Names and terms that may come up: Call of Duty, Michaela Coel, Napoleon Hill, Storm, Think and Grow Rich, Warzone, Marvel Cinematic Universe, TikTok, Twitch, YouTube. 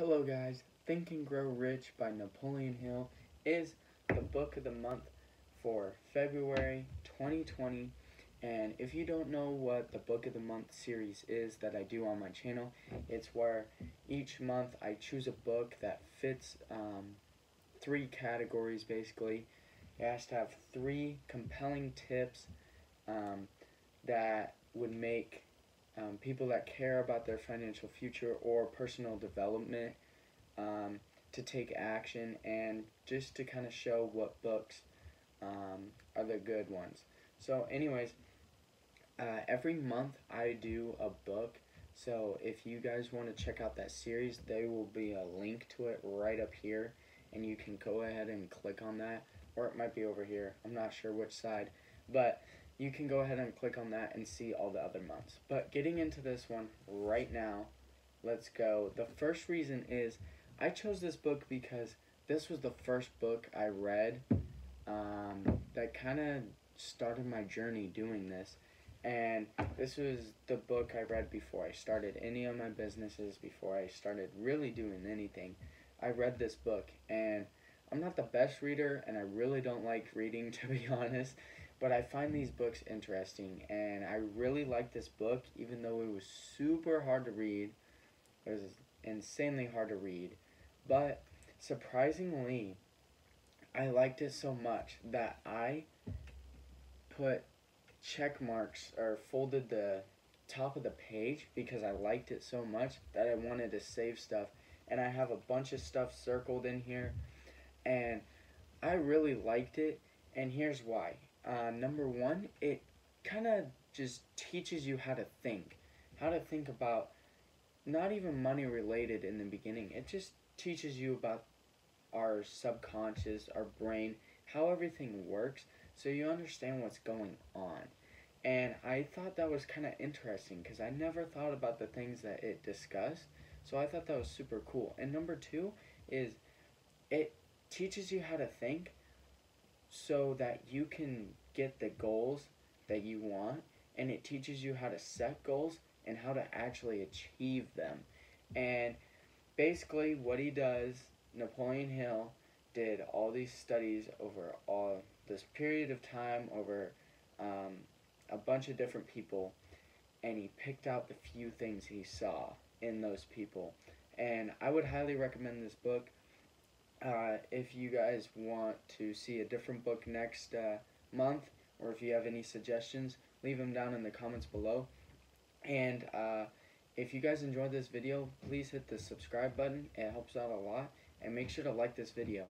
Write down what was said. Hello guys, Think and Grow Rich by Napoleon Hill is the book of the month for February 2020, and if you don't know what the book of the month series is that I do on my channel, it's where each month I choose a book that fits three categories basically. It has to have three compelling tips that would make people that care about their financial future or personal development to take action, and just to kind of show what books are the good ones. So anyways, every month I do a book, so if you guys want to check out that series, there will be a link to it right up here, and you can go ahead and click on that, or it might be over here, I'm not sure which side, but you can go ahead and click on that and see all the other months. But getting into this one right now, let's go. The first reason is I chose this book because this was the first book I read that kind of started my journey doing this. And this was the book I read before I started any of my businesses, before I started really doing anything. I read this book, and I'm not the best reader, and I really don't like reading, to be honest. But I find these books interesting, and I really like this book, even though it was super hard to read. It was insanely hard to read. But surprisingly, I liked it so much that I put check marks or folded the top of the page because I liked it so much that I wanted to save stuff. And I have a bunch of stuff circled in here, and I really liked it, and here's why. Number one, it kind of just teaches you how to think about not even money related in the beginning. It just teaches you about our subconscious, our brain, how everything works, so you understand what's going on. And I thought that was kind of interesting because I never thought about the things that it discussed, so I thought that was super cool. And number two is it teaches you how to think so that you can get the goals that you want, and it teaches you how to set goals and how to actually achieve them. And basically what he does, Napoleon Hill did all these studies over all this period of time over a bunch of different people, and he picked out the few things he saw in those people. And I would highly recommend this book. If you guys want to see a different book next month, or if you have any suggestions, leave them down in the comments below. And if you guys enjoyed this video, please hit the subscribe button. It helps out a lot. And make sure to like this video.